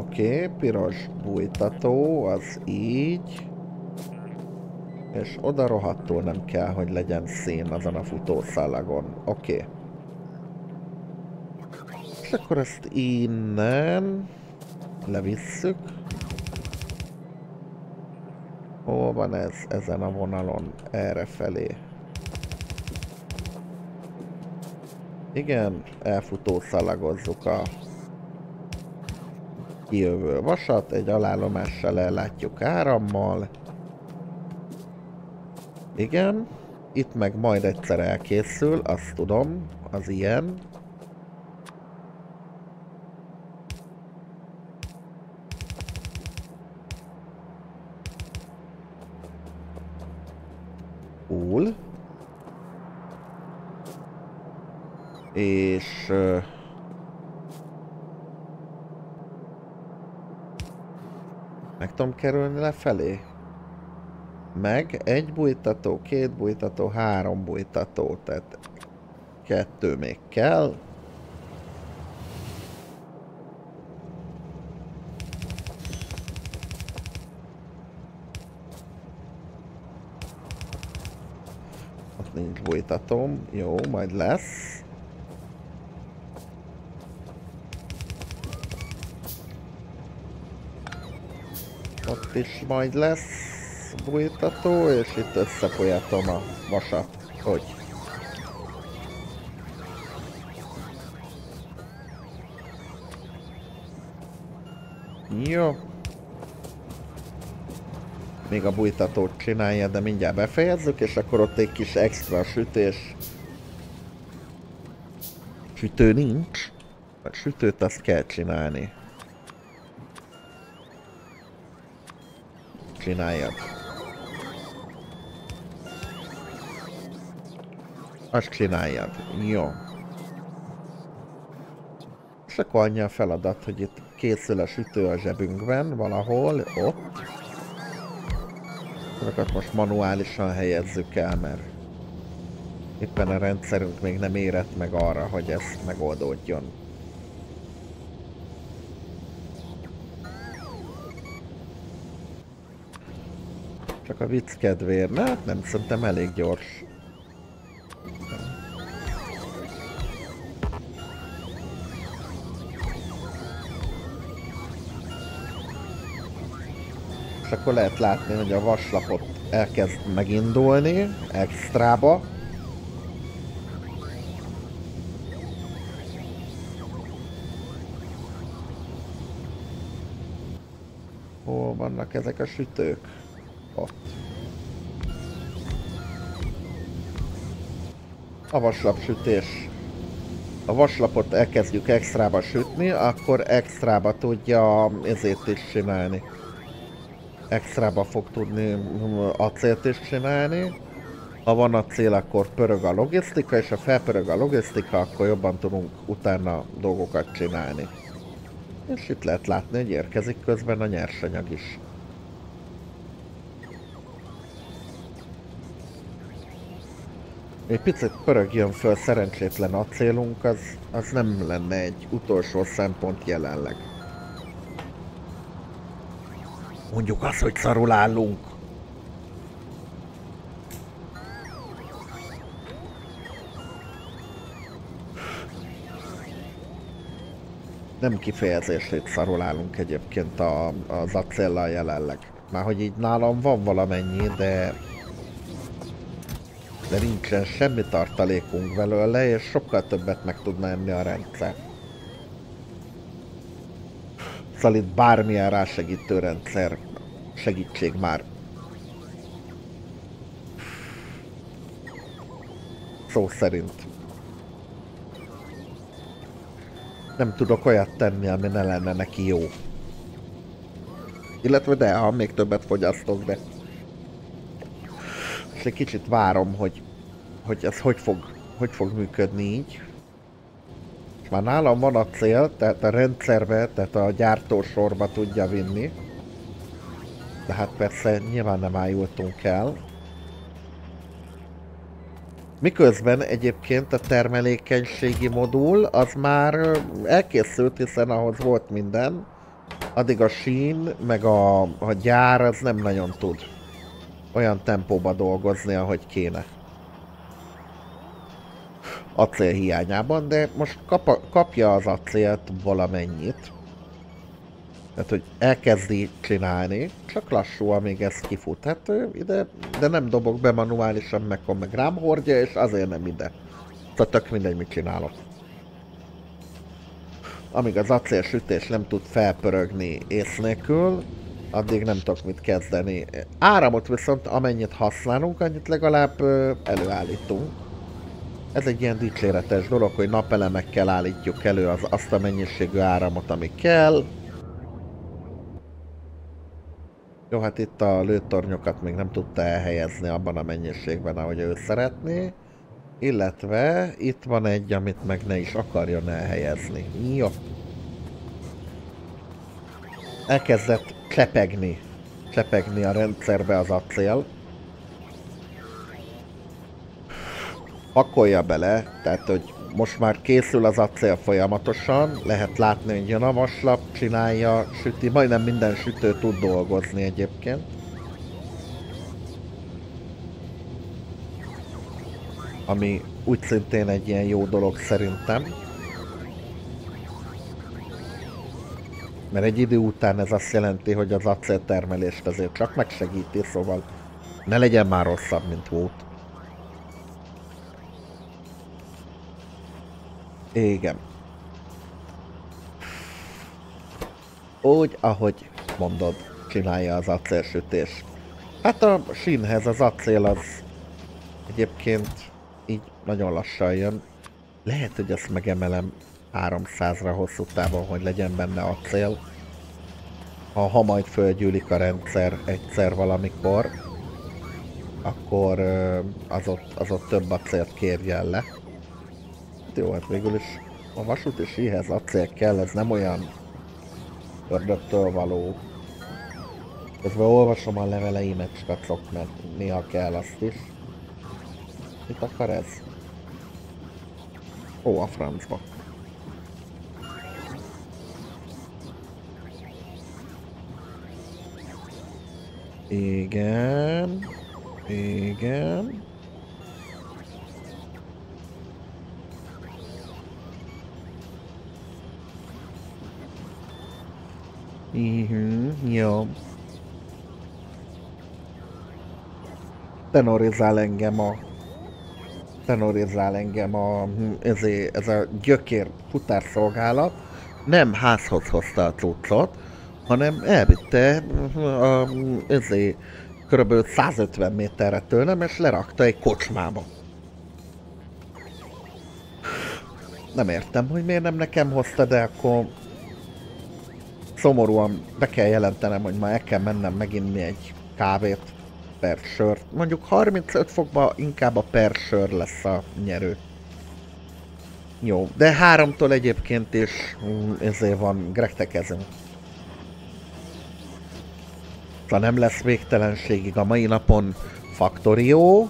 Oké, piros bújtató, az így. És oda rohadtul nem kell, hogy legyen szén azon a futószálagon. Oké. És akkor ezt innen levisszük. Hol van ez? Ezen a vonalon, errefelé. Igen, elfutószalagozzuk a kijövő vasat, egy alállomással ellátjuk árammal. Igen, itt meg majd egyszer elkészül, azt tudom, az ilyen. Cool. És... meg tudom kerülni lefelé? Meg egy bújtató, két bújtató, három bújtató, tehát kettő még kell. Ott nincs bújtatóm, jó, majd lesz. Ott is majd lesz bújtató, és itt összefolyatom a vasat, hogy jó. Még a bújtatót csinálja, de mindjárt befejezzük, és akkor ott egy kis extra sütés. Sütő nincs, a sütőt azt kell csinálni. Csináljad. Azt csináljad. Jó. És akkor annyi a feladat, hogy itt készül a sütő a zsebünkben, valahol, ott. Ezeket most manuálisan helyezzük el, mert éppen a rendszerünk még nem érett meg arra, hogy ez megoldódjon. Csak a vicc kedvéért. Na, hát nem, szerintem elég gyors. És akkor lehet látni, hogy a vaslapot elkezd megindulni extrába. Hol vannak ezek a sütők? Ott. A vaslapsütés. A vaslapot elkezdjük extrába sütni, akkor extrába tudja ezért is csinálni. Extrába fog tudni acélt is csinálni. Ha van acél, akkor pörög a logisztika, és ha felpörög a logisztika, akkor jobban tudunk utána dolgokat csinálni. És itt lehet látni, hogy érkezik közben a nyersanyag is. Egy picit pörögjön föl szerencsétlen acélunk, az nem lenne egy utolsó szempont jelenleg. Mondjuk azt, hogy szarul állunk. Nem kifejezését szarul állunk egyébként az acéllal jelenleg. Már hogy így nálam van valamennyi, de nincsen semmi tartalékunk belőle, és sokkal többet meg tudna enni a rendszer. Szóval itt bármilyen rásegítő rendszer, segítség már. Szó szerint. Nem tudok olyat tenni, ami ne lenne neki jó. Illetve de, ha még többet fogyasztok, de... És egy kicsit várom, hogy ez hogy fog működni így. És már nálam van a cél, tehát a rendszerbe, tehát a gyártósorba tudja vinni. De hát persze nyilván nem ájultunk el. Miközben egyébként a termelékenységi modul az már elkészült, hiszen ahhoz volt minden. A addig a sín, meg a gyár az nem nagyon tud olyan tempóba dolgozni, ahogy kéne. Acél hiányában, de most kapja az acélt valamennyit. Tehát, hogy elkezdi csinálni, csak lassú, amíg ez kifut. Hát ide, de nem dobok be manuálisan, meg rám hordja, és azért nem ide. Tehát tök mindegy, mit csinálok. Amíg az acélsütés nem tud felpörögni ész nélkül, addig nem tudok mit kezdeni. Áramot viszont amennyit használunk, annyit legalább előállítunk. Ez egy ilyen dicséretes dolog, hogy napelemekkel állítjuk elő azt a mennyiségű áramot, ami kell. Jó, hát itt a lőtornyokat még nem tudta elhelyezni abban a mennyiségben, ahogy ő szeretné. Illetve itt van egy, amit meg ne is akarjon elhelyezni. Jó. Elkezdett csepegni. Csepegni a rendszerbe az acél. Pakolja bele, tehát hogy most már készül az acél folyamatosan, lehet látni, hogy jön a vaslap, csinálja, süti, majdnem minden sütő tud dolgozni egyébként. Ami úgy szintén egy ilyen jó dolog szerintem. Mert egy idő után ez azt jelenti, hogy az acéltermelést azért csak megsegíti, szóval ne legyen már rosszabb, mint volt. Igen. Úgy, ahogy mondod, csinálja az acélsütés. Hát a sínhez az acél az egyébként így nagyon lassan jön. Lehet, hogy ezt megemelem 300-ra hosszú távon, hogy legyen benne acél. Ha majd fölgyűlik a rendszer egyszer valamikor, akkor az ott több acélt kérjen le. Jó, hát végül is a vasúti síhez acél kell, ez nem olyan ördögtől való. Közben olvasom a leveleimet, skacok, mert néha kell azt is. Mit akar ez? Ó, a francba. Igen... igen... Jó. Tenorizál engem a... Ez a gyökér futárszolgálat nem házhoz hozta a cuccot, hanem elvitte kb. 150 méterre tőlem, és lerakta egy kocsmába. Nem értem, hogy miért nem nekem hozta, de akkor... Szomorúan be kell jelentenem, hogy ma el kell mennem meginni egy kávét per sört. Mondjuk 35 fokban inkább a per sör lesz a nyerő. Jó, de 3-tól egyébként is ezért van grektekezünk. Szóval nem lesz végtelenségig a mai napon Factorio,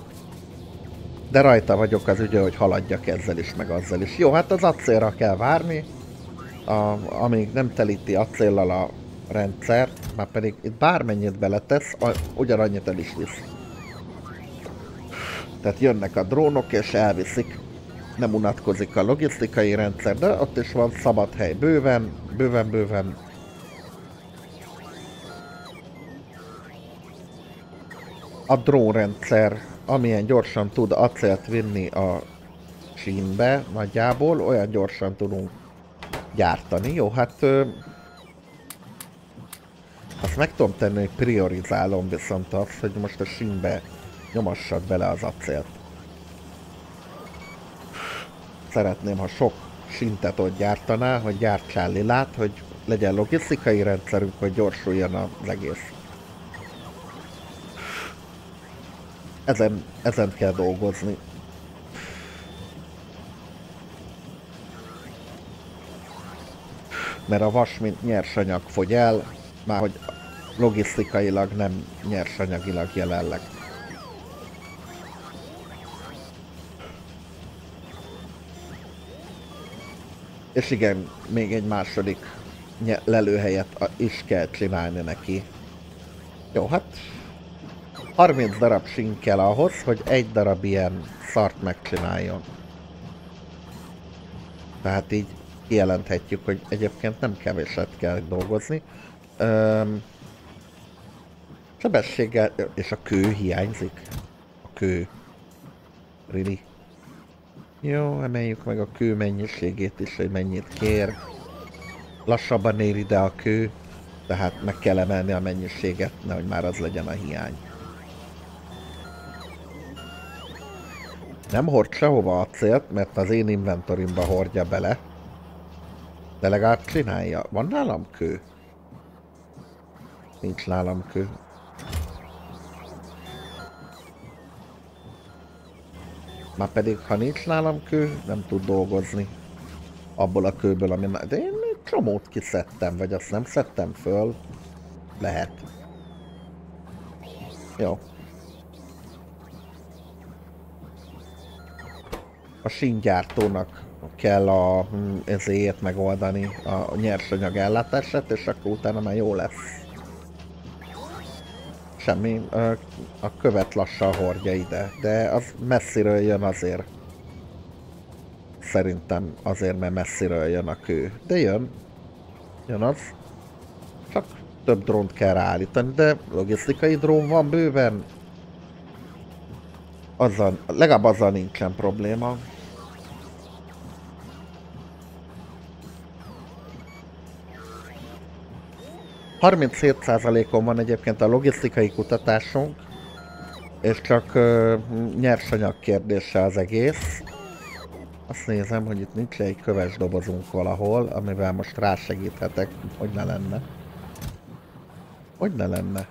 de rajta vagyok az ügye, hogy haladjak ezzel is, meg azzal is. Jó, hát az acélra kell várni. Amíg nem telíti acéllal a rendszert, már pedig itt bármennyit beletesz, ugyanannyit el is visz. Tehát jönnek a drónok és elviszik. Nem unatkozik a logisztikai rendszer, de ott is van szabad hely bőven, bőven, bőven. A drónrendszer, amilyen gyorsan tud acélt vinni a sínbe nagyjából, olyan gyorsan tudunk gyártani. Jó, hát azt meg tudom tenni, hogy priorizálom viszont azt, hogy most a sínbe nyomassad bele az acélt. Szeretném, ha sok síntet ott gyártaná, hogy gyártsál lilát, hogy legyen logisztikai rendszerünk, hogy gyorsuljon az egész. Ezen kell dolgozni. Mert a vas, mint nyersanyag fogy el, már hogy logisztikailag, nem nyersanyagilag jelenleg. És igen, még egy második lelőhelyet is kell csinálni neki. Jó, hát 30 darab sink kell ahhoz, hogy egy darab ilyen szart megcsináljon. Tehát így kijelenthetjük, hogy egyébként nem keveset kell dolgozni. Sebességgel, és a kő hiányzik. A kő. Really? Jó, emeljük meg a kő mennyiségét is, hogy mennyit kér. Lassabban ér ide a kő, tehát meg kell emelni a mennyiséget, nehogy már az legyen a hiány. Nem hord sehova acélt, mert az én inventorimba hordja bele. De legalább csinálja. Van nálam kő? Nincs nálam kő. Már pedig, ha nincs nálam kő, nem tud dolgozni. Abból a kőből, ami... De én egy csomót kiszedtem, vagy azt nem szedtem föl. Lehet. Jó. A síngyártónak kell ezért megoldani a nyersanyag ellátását, és akkor utána már jó lesz. Semmi, a követ lassan hordja ide, de az messziről jön azért. Szerintem azért, mert messziről jön a kő. De jön. Jön az. Csak több drónt kell ráállítani, de logisztikai drón van bőven. Azzal, legalább azzal nincsen probléma. %37-on van egyébként a logisztikai kutatásunk, és csak nyersanyag kérdése az egész. Azt nézem, hogy itt nincs egy köves dobozunk valahol, amivel most rásegíthetek, hogy ne lenne. Hogy ne lenne.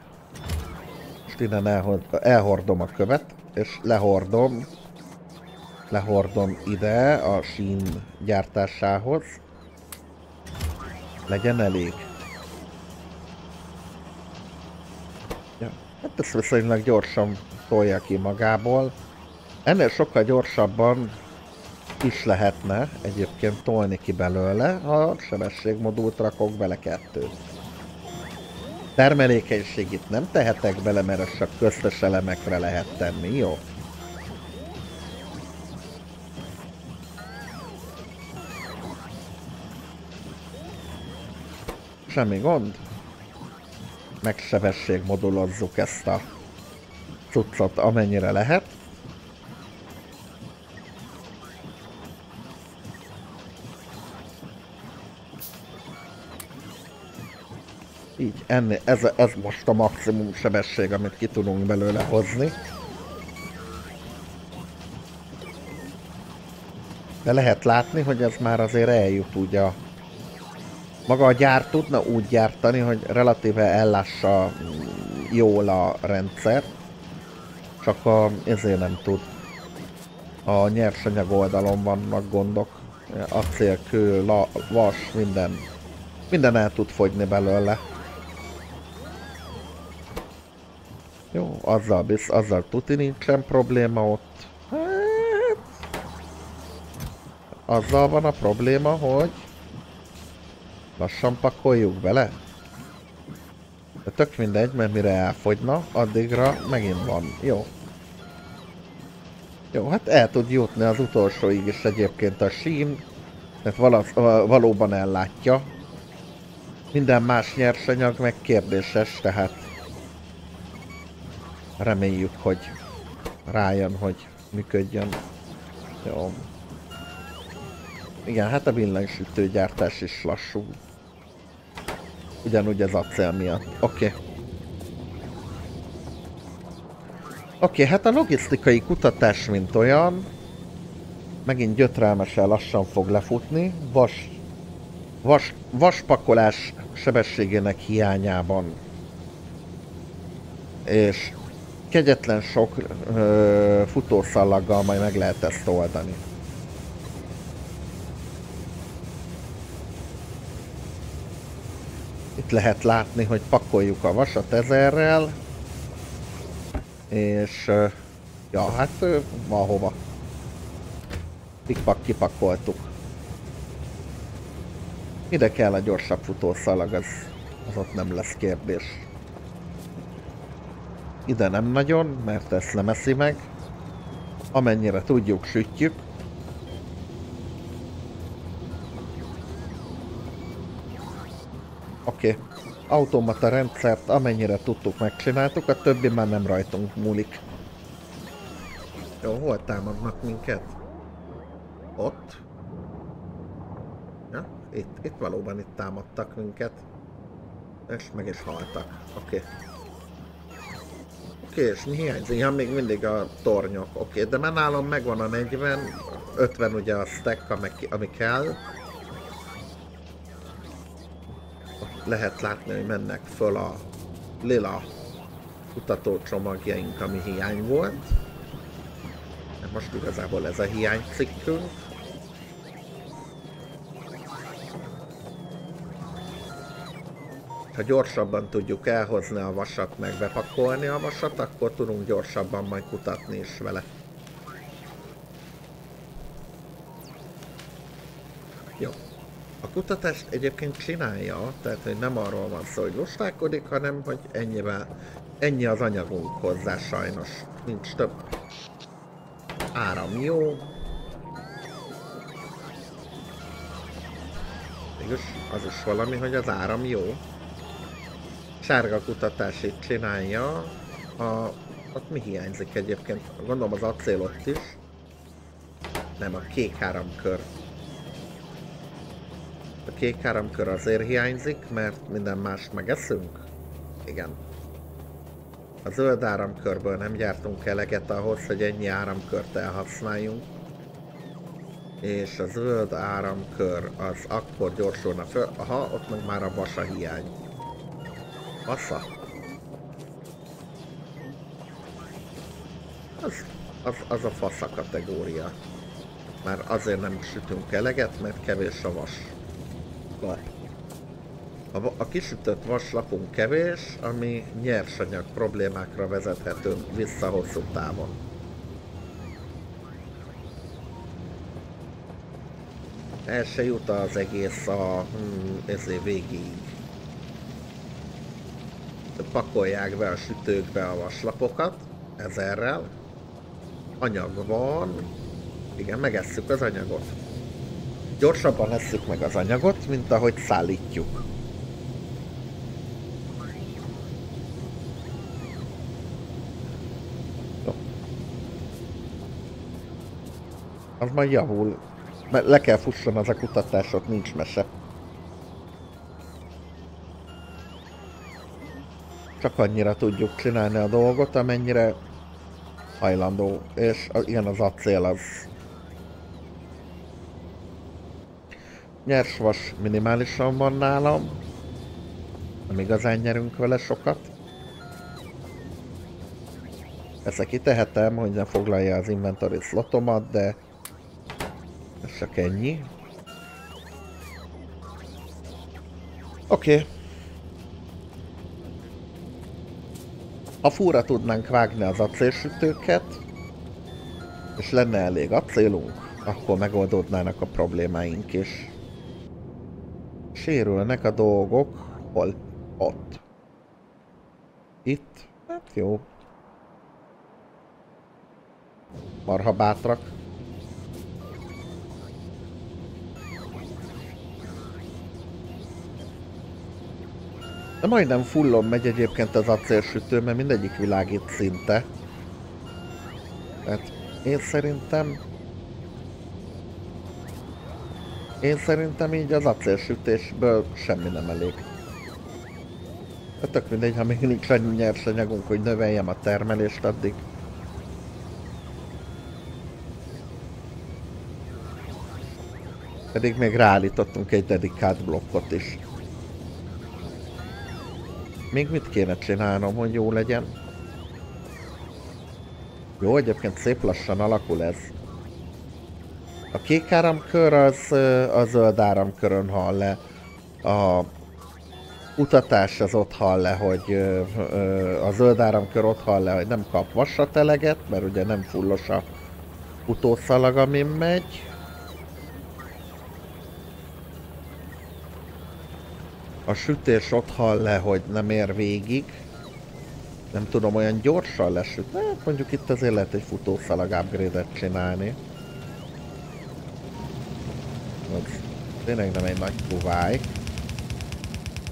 Most innen elhordom a követ, és lehordom. Lehordom ide a sín gyártásához. Legyen elég. Hát ezt viszonylag gyorsan tolja ki magából. Ennél sokkal gyorsabban is lehetne egyébként tolni ki belőle, ha sebességmodult rakok bele 2. Termelékenységét nem tehetek bele, mert ez csak köztes elemekre lehet tenni, jó? Semmi gond. Megsebességmodulozzuk ezt a cuccot, amennyire lehet. Így, ez most a maximum sebesség, amit ki tudunk belőle hozni. De lehet látni, hogy ez már azért eljut ugye a... Maga a gyár tudna úgy gyártani, hogy relatíve ellássa jól a rendszer, csak ezért nem tud. A nyersanyag oldalon vannak gondok, acél, kő, vas, minden el tud fogyni belőle. Jó, azzal tuti nincsen probléma ott. Hát, azzal van a probléma, hogy... Lassan pakoljuk bele. De tök mindegy, mert mire elfogyna, addigra megint van. Jó. Jó, hát el tud jutni az utolsóig is egyébként a sím. Tehát valóban ellátja. Minden más nyersanyag meg kérdéses, tehát... Reméljük, hogy rájön, hogy működjön. Jó. Igen, hát a villanysütőgyártás is lassú. Ugyanúgy az acél miatt. Oké. Oké, hát a logisztikai kutatás mint olyan, megint gyötrelmesen lassan fog lefutni. Vaspakolás sebességének hiányában. És kegyetlen sok futószallaggal majd meg lehet ezt oldani. Itt lehet látni, hogy pakoljuk a vasat 1000-rel, és ja, hát van hova. Pikpak kipakoltuk. Ide kell a gyorsabb futószalag, az ott nem lesz kérdés. Ide nem nagyon, mert ezt nem eszi meg. Amennyire tudjuk, sütjük. Oké. Automata rendszert amennyire tudtuk, megcsináltuk, a többi már nem rajtunk múlik. Jó, hol támadnak minket? Ott? Ja, itt valóban itt támadtak minket. És meg is haltak. Oké. Oké, és mi hiányzik? Ja, még mindig a tornyok. Oké, de már nálam megvan a 40, 50 ugye a stack, ami kell. Ott lehet látni, hogy mennek föl a lila kutatócsomagjaink, ami hiány volt. Most igazából ez a hiánycikkünk. Ha gyorsabban tudjuk elhozni a vasat, meg bepakolni a vasat, akkor tudunk gyorsabban majd kutatni is vele. Jó. A kutatást egyébként csinálja, tehát hogy nem arról van szó, hogy lustálkodik, hanem hogy ennyi az anyagunk hozzá sajnos. Nincs több. Áram jó. Mégis az is valami, hogy az áram jó. Sárga kutatás itt csinálja. Ott mi hiányzik egyébként? Gondolom az acél ott is. Nem, a kék áramkör. A kék áramkör azért hiányzik, mert minden mást megeszünk? Igen. A zöld áramkörből nem gyártunk eleget ahhoz, hogy ennyi áramkört elhasználjunk. És a zöld áramkör az akkor gyorsulna föl. Aha, ott meg már a vasa hiány. Vasza. Az a fasza kategória. Már azért nem sütünk eleget, mert kevés a vas. A kisütött vaslapunk kevés, ami nyersanyag problémákra vezethető vissza hosszú távon. El se jut az egész a végéig. Pakolják be a sütőkbe a vaslapokat, ezerrel. Anyag van. Igen, megesszük az anyagot. Gyorsabban esszük meg az anyagot, mint ahogy szállítjuk. Az majd javul. Mert le kell fusson az a kutatások, nincs mese. Csak annyira tudjuk csinálni a dolgot, amennyire hajlandó. És ilyen az acél az. Nyers vas minimálisan van nálam. Nem igazán nyerünk vele sokat. Ezt kitehetem, hogy ne foglalja az inventory slotomat, de ez csak ennyi. Oké. Ha fúra tudnánk vágni az acélsütőket, és lenne elég acélunk, akkor megoldódnának a problémáink is. Sérülnek a dolgok, hol? Ott. Itt? Hát jó. Marha bátrak. De majdnem fullon megy egyébként az acélsütő, mert mindegyik világít szinte. Tehát én szerintem így az acélsütésből semmi nem elég. Tök mindegy, ha még nincs annyi nyersanyagunk, hogy növeljem a termelést addig. Pedig még ráállítottunk egy dedikált blokkot is. Még mit kéne csinálnom, hogy jó legyen? Jó, egyébként szép lassan alakul ez. A kék áramkör az a zöld áramkörön hal le. A kutatás az ott hal le, hogy a zöld áramkör ott hal le, hogy nem kap vasat eleget, mert ugye nem fullos a futószalag, amin megy. A sütés ott hal le, hogy nem ér végig. Nem tudom, olyan gyorsan lesüt. Ne, mondjuk itt azért lehet egy futószalag upgrade-et csinálni. Most tényleg nem egy nagy kuváj.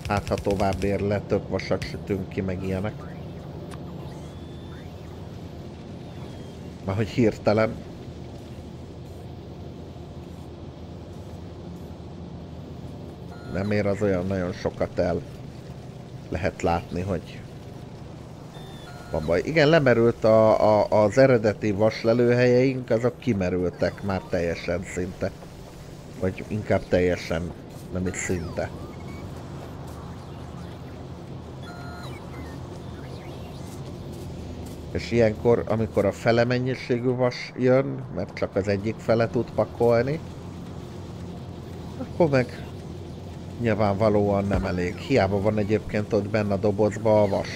Hát, ha tovább ér le, több vasat sütünk ki, meg ilyenek. Már hogy hirtelen. Nem ér az olyan nagyon sokat el. Lehet látni, hogy van baj. Igen, lemerült az eredeti vaslelőhelyeink, azok kimerültek már teljesen szinte. Vagy inkább teljesen, nem is szinte. És ilyenkor, amikor a fele mennyiségű vas jön, mert csak az egyik fele tud pakolni, akkor meg nyilvánvalóan nem elég. Hiába van egyébként ott benne a dobozba a vas.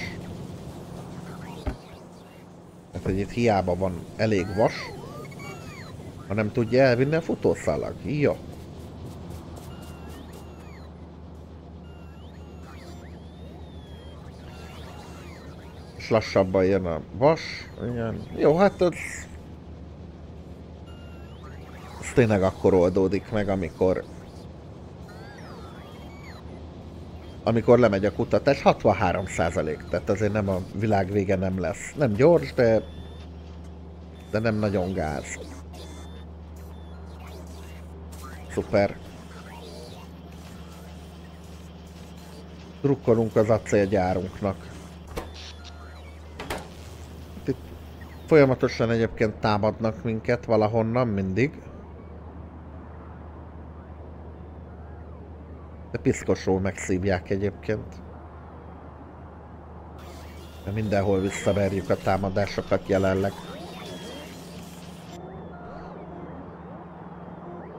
Hát, hogy itt hiába van elég vas, ha nem tudja elvinni a futószalag. Jó. És lassabban jön a vas. Igen. Jó, hát ez... ez tényleg akkor oldódik meg, amikor... amikor lemegy a kutatás, 63%, tehát azért nem a világ vége nem lesz. Nem gyors, de nem nagyon gáz. Szuper. Drukkolunk az acélgyárunknak. Itt folyamatosan egyébként támadnak minket valahonnan mindig. De piszkosul megszívják egyébként. De mindenhol visszaverjük a támadásokat jelenleg.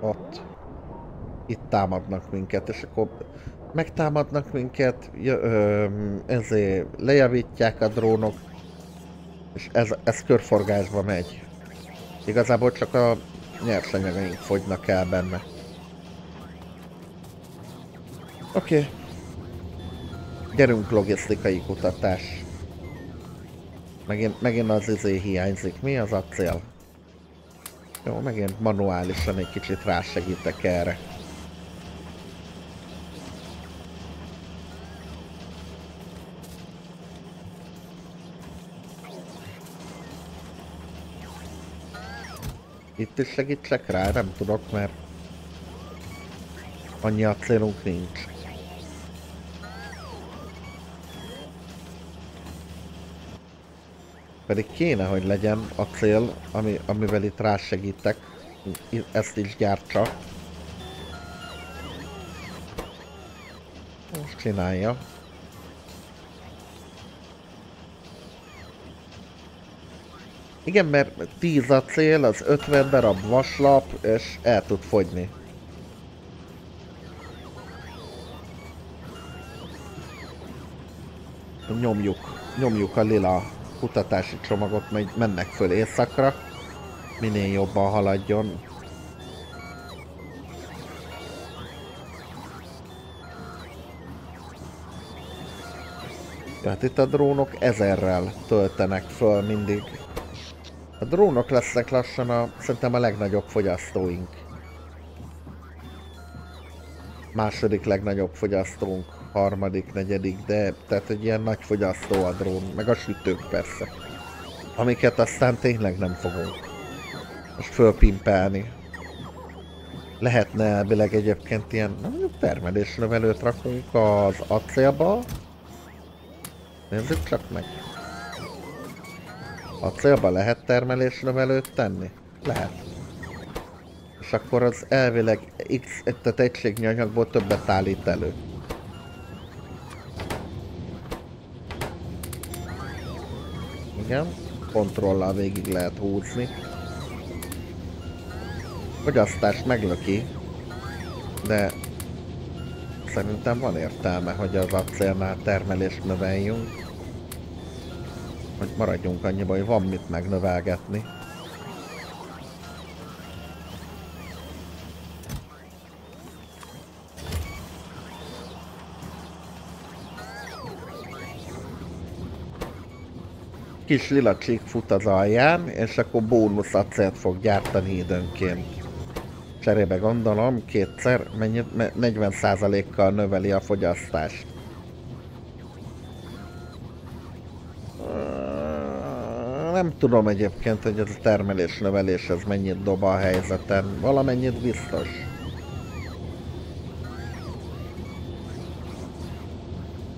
Ott. Itt támadnak minket, és akkor megtámadnak minket, ezért lejavítják a drónok, és ez körforgásba megy. Igazából csak a nyersanyagaink fogynak el benne. Oké. Okay. Gyerünk, logisztikai kutatás. Megint az izé hiányzik. Mi az acél? Jó, megint manuálisan egy kicsit rásegítek erre. Itt is segítsek rá? Nem tudok, mert annyi acélunk nincs. Pedig kéne, hogy legyen a cél, amivel itt rásegítek. Ezt is gyártsa. Most csinálja. Igen, mert 10 a cél, az 50 darab vaslap, és el tud fogyni. Nyomjuk a lila kutatási csomagot, mert mennek föl északra, minél jobban haladjon. Tehát itt a drónok 1000-rel töltenek föl mindig. A drónok lesznek lassan szerintem a legnagyobb fogyasztóink. Második legnagyobb fogyasztónk, harmadik, negyedik, de tehát egy ilyen nagy fogyasztó a drón, meg a sütők persze. Amiket aztán tényleg nem fogunk most fölpimpelni. Lehetne elvileg egyébként ilyen, mondjuk termelésnövelőt rakunk az acélba. Nézzük csak meg. Acélba lehet termelésnövelőt tenni? Lehet. És akkor az elvileg X, tehát egységnyi anyagból többet állít elő. Igen, kontrollal végig lehet húzni. Fogyasztás meglöki, de szerintem van értelme, hogy az acélnál termelést növeljünk. Hogy maradjunk annyiba, hogy van mit megnövelgetni. kis lila csík fut az alján, és akkor bónusz acélt fog gyártani időnként. Cserébe gondolom, kétszer 40%-kal növeli a fogyasztást. Nem tudom egyébként, hogy ez a termelés-növelés ez mennyit dob a helyzeten. Valamennyit biztos.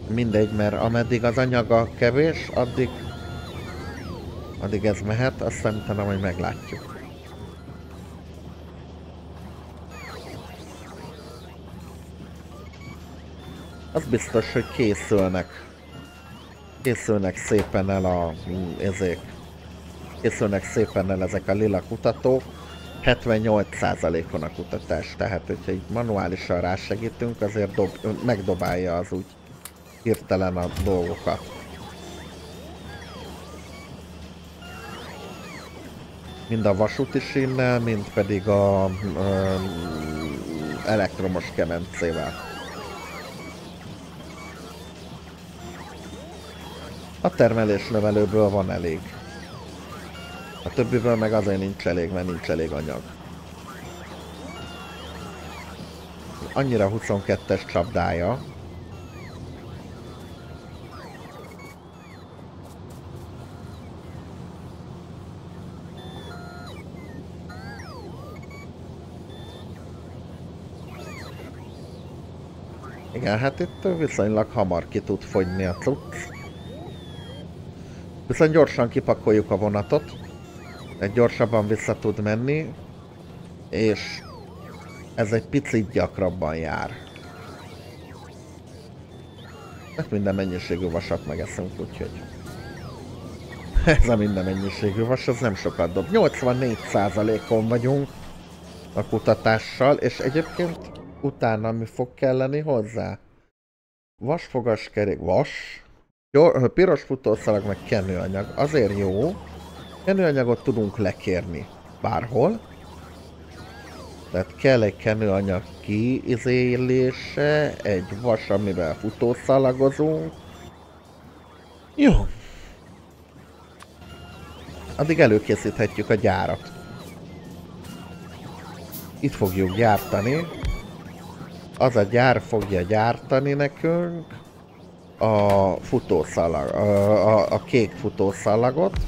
Mindegy, mert ameddig az anyaga kevés, addig ez mehet, azt szerintem, hogy meglátjuk. Az biztos, hogy készülnek. Készülnek szépen el ezek a lila kutatók. 78%-on a kutatás, tehát hogyha így manuálisan rásegítünk, azért megdobálja az úgy hirtelen a dolgokat. Mind a vasúti sínnel, mind pedig a elektromos kemencével. A termelésnövelőből van elég. A többiből meg azért nincs elég, mert nincs elég anyag. Annyira 22-es csapdája. Igen, hát itt viszonylag hamar ki tud fogyni a cucc. Viszont gyorsan kipakoljuk a vonatot. Gyorsabban vissza tud menni, és ez egy picit gyakrabban jár. Mert minden mennyiségű vasat megeszünk, úgyhogy... Ez a minden mennyiségű vas, az nem sokat dob. 84%-on vagyunk a kutatással, és egyébként utána mi fog kelleni hozzá? Vasfogaskerék, vas, jó, piros futószalag, meg kenőanyag. Azért jó. Kenőanyagot tudunk lekérni bárhol. Tehát kell egy kenőanyag kiizélése, egy vas, amivel futószalagozunk. Jó. Addig előkészíthetjük a gyárat. Itt fogjuk gyártani. Az a gyár fogja gyártani nekünk a futószalag, a kék futószalagot,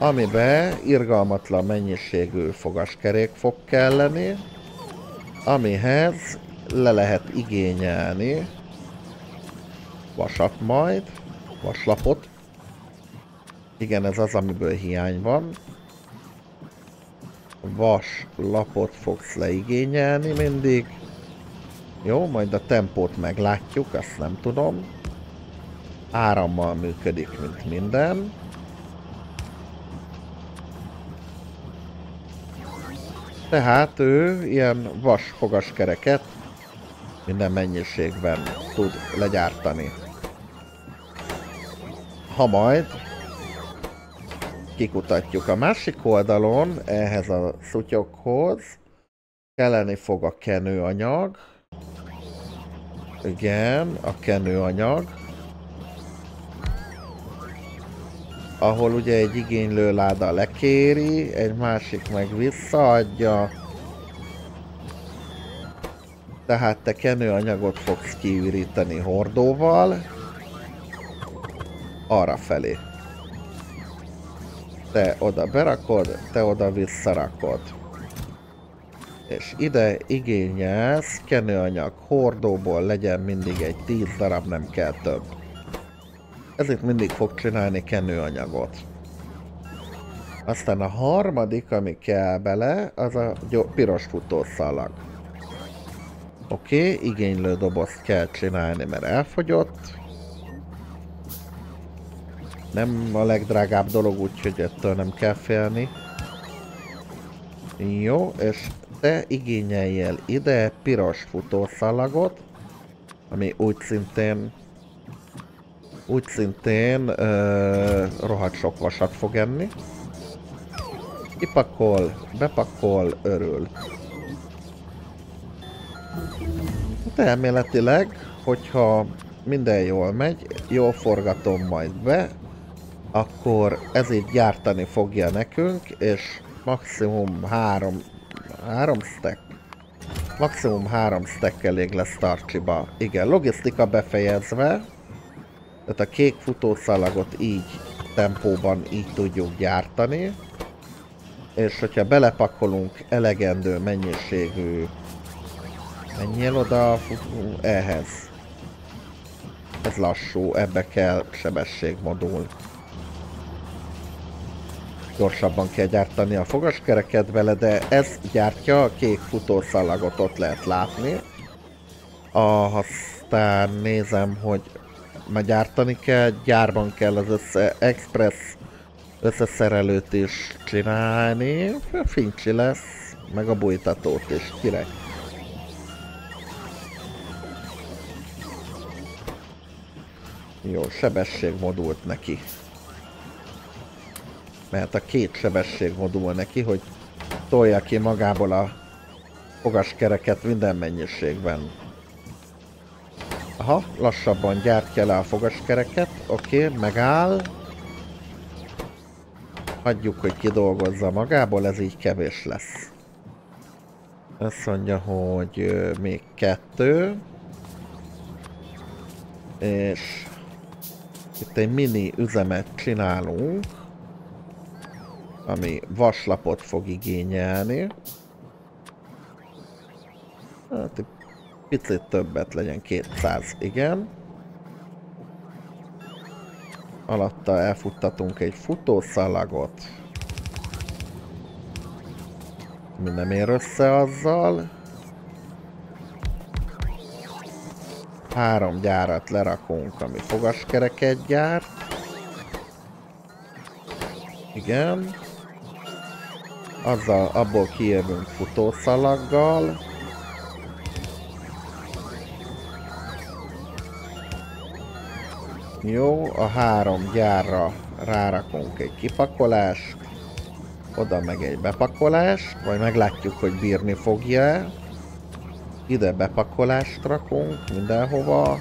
amiben irgalmatlan mennyiségű fogaskerék fog kelleni, amihez le lehet igényelni vasat majd, vaslapot. Igen, ez az, amiből hiány van. Vaslapot fogsz leigényelni mindig. Jó, majd a tempót meglátjuk, azt nem tudom. Árammal működik, mint minden. Tehát ő ilyen vasfogaskereket minden mennyiségben tud legyártani. Ha majd kikutatjuk a másik oldalon, ehhez a szutyokhoz kelleni fog a kenőanyag. Igen, a kenőanyag. Ahol ugye egy igénylő láda lekéri, egy másik meg visszaadja. Tehát te kenőanyagot fogsz kiüríteni hordóval. Arra felé. Te oda berakod, te oda visszarakod. És ide igényelsz kenőanyag hordóból, legyen mindig egy 10 darab, nem kell több. Ez itt mindig fog csinálni kenőanyagot. Aztán a harmadik, ami kell bele, az a piros futószalag. Oké, igénylő dobozt kell csinálni, mert elfogyott. Nem a legdrágább dolog, úgyhogy ettől nem kell félni. Jó, és te igényeljél ide piros futószalagot, ami úgy szintén rohadt sok vasat fog enni. Kipakol, bepakol, örül. Hát elméletileg, hogyha minden jól megy, jól forgatom majd be, akkor ez így gyártani fogja nekünk, és maximum három stack elég lesz Starchyba. Igen, logisztika befejezve, tehát a kék futószalagot így tempóban így tudjuk gyártani, és hogyha belepakolunk elegendő mennyiségű, menjél oda ehhez. Ez lassú, ebbe kell sebességmodul. Gyorsabban kell gyártani a fogaskereket vele, de ez gyártja a kék futószalagot, ott lehet látni. Aztán nézem, hogy már gyártani kell, gyárban kell az express összeszerelőt is csinálni. Fincsi lesz, meg a bújtatót is, király. Jó, sebességmodult neki. Mert a két sebességmodul neki, hogy tolja ki magából a fogaskereket minden mennyiségben. Aha, lassabban gyártja le a fogaskereket. Oké, megáll. Hagyjuk, hogy kidolgozza magából, ez így kevés lesz. Azt mondja, hogy még 2. És itt egy mini üzemet csinálunk, ami vaslapot fog igényelni. Hát itt picit többet legyen, 200, igen. Alatta elfuttatunk egy futószalagot. Mi nem ér össze azzal. 3 gyárat lerakunk, ami fogaskereket gyárt. Igen. Azzal abból kijövünk futószalaggal. Jó, a 3 gyárra rárakunk egy kipakolást, oda meg egy bepakolást, majd meglátjuk, hogy bírni fogja. Ide bepakolást rakunk, mindenhova,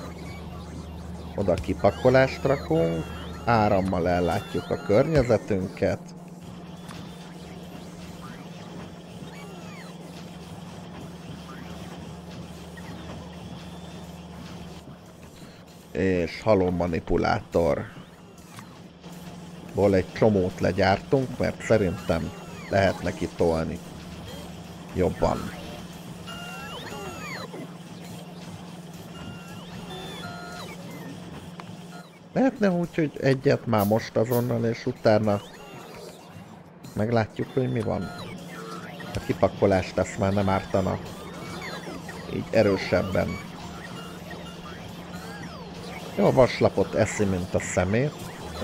oda kipakolást rakunk, árammal ellátjuk a környezetünket. És halom manipulátorból egy csomót legyártunk, mert szerintem lehet neki tolni jobban. Lehetne úgy, hogy egyet már most azonnal, és utána meglátjuk, hogy mi van. A kipakolást ezt már nem ártana így erősebben. Jó, a vaslapot eszi, mint a szemét.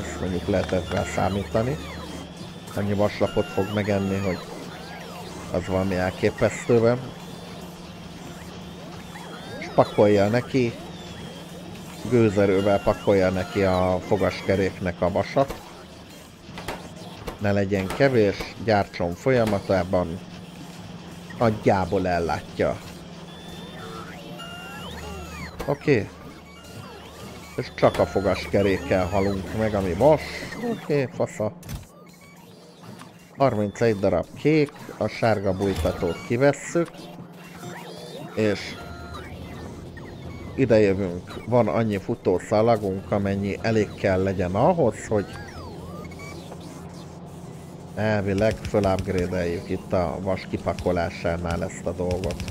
Ezt mondjuk lehetett rá számítani. Annyi vaslapot fog megenni, hogy az valami elképesztőben. És pakolja neki, gőzerővel pakolja neki a fogaskeréknek a vasat. Ne legyen kevés, gyártson folyamatában. Nagyjából ellátja. Oké. És csak a fogaskerékkel halunk meg, ami most. Oké, fasza. 31 darab kék, a sárga bújtatót kivesszük. És idejövünk, van annyi futószalagunk, amennyi elég kell legyen ahhoz, hogy elvileg fölupgrade-eljük itt a vas kipakolásánál ezt a dolgot.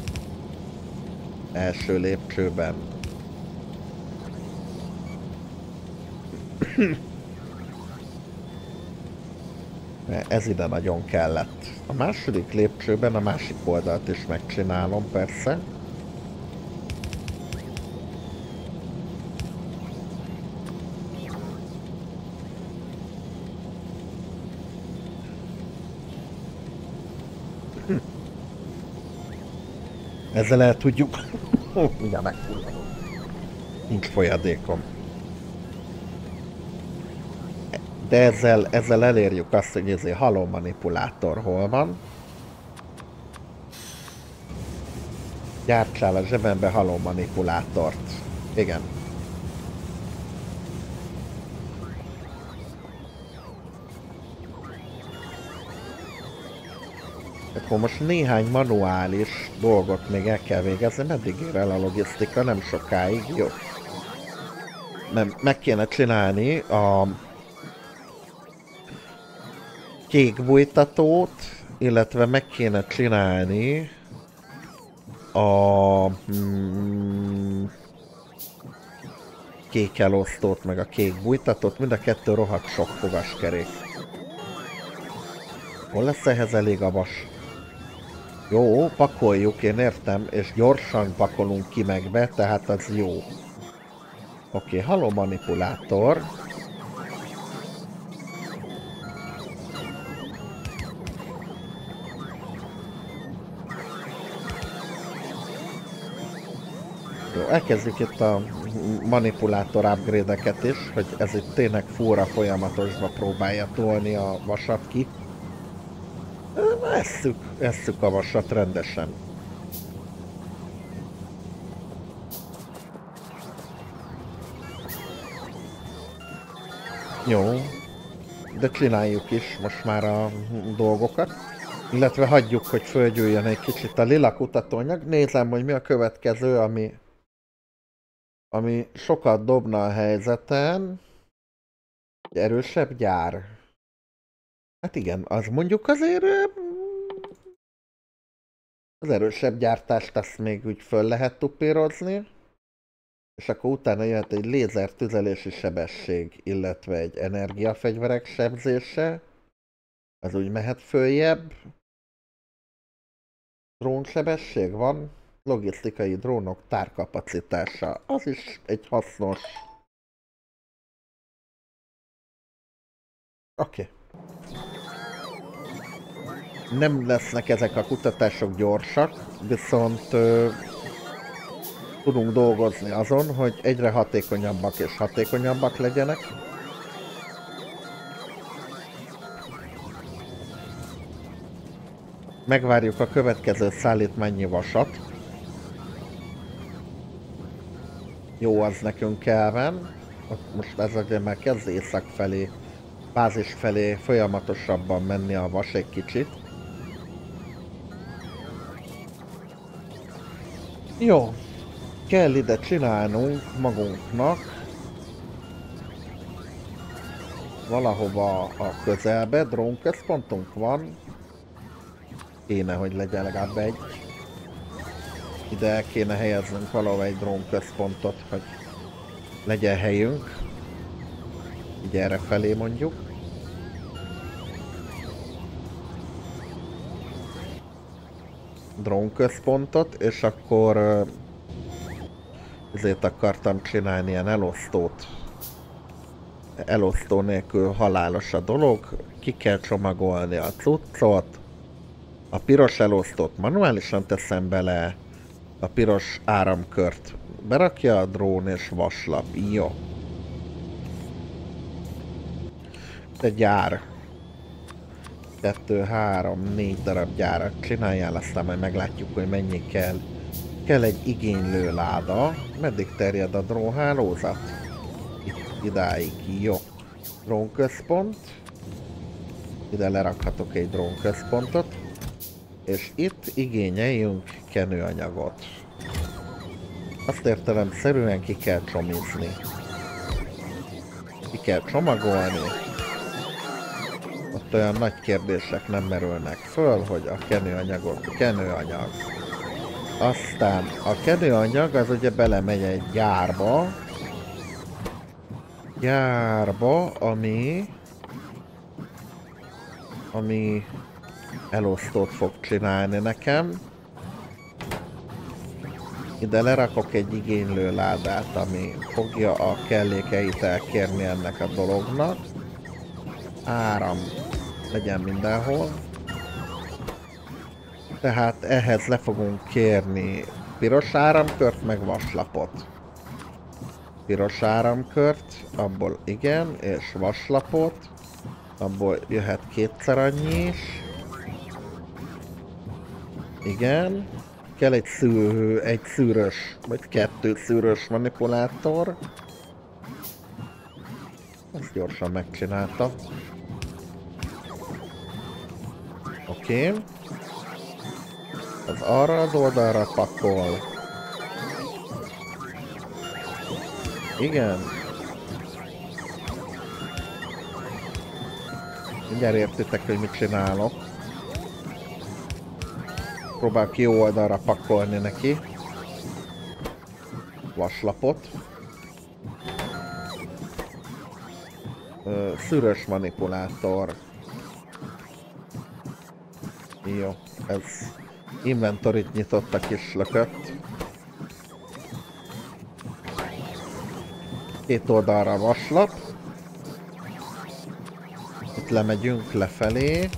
Első lépcsőben. Ez ide nagyon kellett. A második lépcsőben a másik oldalt is megcsinálom, persze. Ezzel el tudjuk... Mindjárt megfulladom. Nincs folyadékom. De ezzel elérjük azt, hogy ez egy halom manipulátor hol van. Gyártsál a zsebembe halom manipulátort. Igen. Akkor most néhány manuális dolgot még el kell végezni, meddig ér el a logisztika, nem sokáig, jó. Mert meg kéne csinálni a kék bújtatót, illetve meg kéne csinálni a kék elosztót, meg a kék bújtatót, mind a kettő rohadt sok fogaskerék. Hol lesz ehhez elég a vas? Jó, pakoljuk, én értem, és gyorsan pakolunk ki meg be, tehát az jó. Oké, halló manipulátor. Jó, elkezdjük itt a manipulátor upgrade-eket is, hogy ez itt tényleg fúra folyamatosba próbálja tolni a vasat ki. Esszük a vasat rendesen. Jó, de csináljuk is most már a dolgokat. Illetve hagyjuk, hogy fölgyűljön egy kicsit a lila kutatóanyag. Nézem, hogy mi a következő, ami sokat dobna a helyzeten. Egy erősebb gyár. Hát igen, az mondjuk azért az erősebb gyártást azt még úgy föl lehet tupírozni, és akkor utána jöhet egy lézertüzelési sebesség, illetve egy energiafegyverek sebzése, az úgy mehet följebb. Drónsebesség van, logisztikai drónok tárkapacitása, az is egy hasznos. Oké. Nem lesznek ezek a kutatások gyorsak, viszont tudunk dolgozni azon, hogy egyre hatékonyabbak és hatékonyabbak legyenek. Megvárjuk a következő szállítmányi vasat. Jó, az nekünk elven. Most ezekben már kezd észak felé, bázis felé folyamatosabban menni a vas egy kicsit. Jó, kell ide csinálnunk magunknak valahova a közelbe, drónközpontunk van, kéne, hogy legyen legalább egy. Ide kéne helyeznünk valahova egy drónközpontot, hogy legyen helyünk, így erre felé mondjuk. Drónközpontot, és akkor ezért akartam csinálni ilyen elosztót. Elosztó nélkül halálos a dolog, ki kell csomagolni a cuccot. A piros elosztót manuálisan teszem bele, a piros áramkört berakja a drón és vaslap. Jó. De gyár. 2, 3, 4 darab gyárat csináljál, aztán majd meglátjuk, hogy mennyi kell. Kell egy igénylő láda. Meddig terjed a drónhálózat? Itt, idáig. Jó. Drónközpont. Ide lerakhatok egy drónközpontot. És itt igényeljünk kenőanyagot. Azt értelemszerűen ki kell csomizni. Ki kell csomagolni. Ott olyan nagy kérdések nem merülnek föl, hogy a kenőanyag. Aztán a kenőanyag az ugye belemegy egy gyárba. Ami elosztót fog csinálni nekem. Ide lerakok egy igénylő ládát, ami fogja a kellékeit elkérni ennek a dolognak. Áram legyen mindenhol. Tehát ehhez le fogunk kérni piros áramkört, meg vaslapot. Piros áramkört, abból igen, és vaslapot. Abból jöhet kétszer annyi is. Igen. Kell egy szűrős, vagy 2 szűrős manipulátor. Ezt gyorsan megcsinálta. Oké. Az arra az oldalra pattol. Igen. Mindjárt értitek, hogy mit csinálok. Próbál ki jó oldalra pakolni neki. Vaslapot. Szűrös manipulátor. Jó, ez inventoryt nyitott a kis lökött. Két oldalra vaslap. Itt lemegyünk lefelé.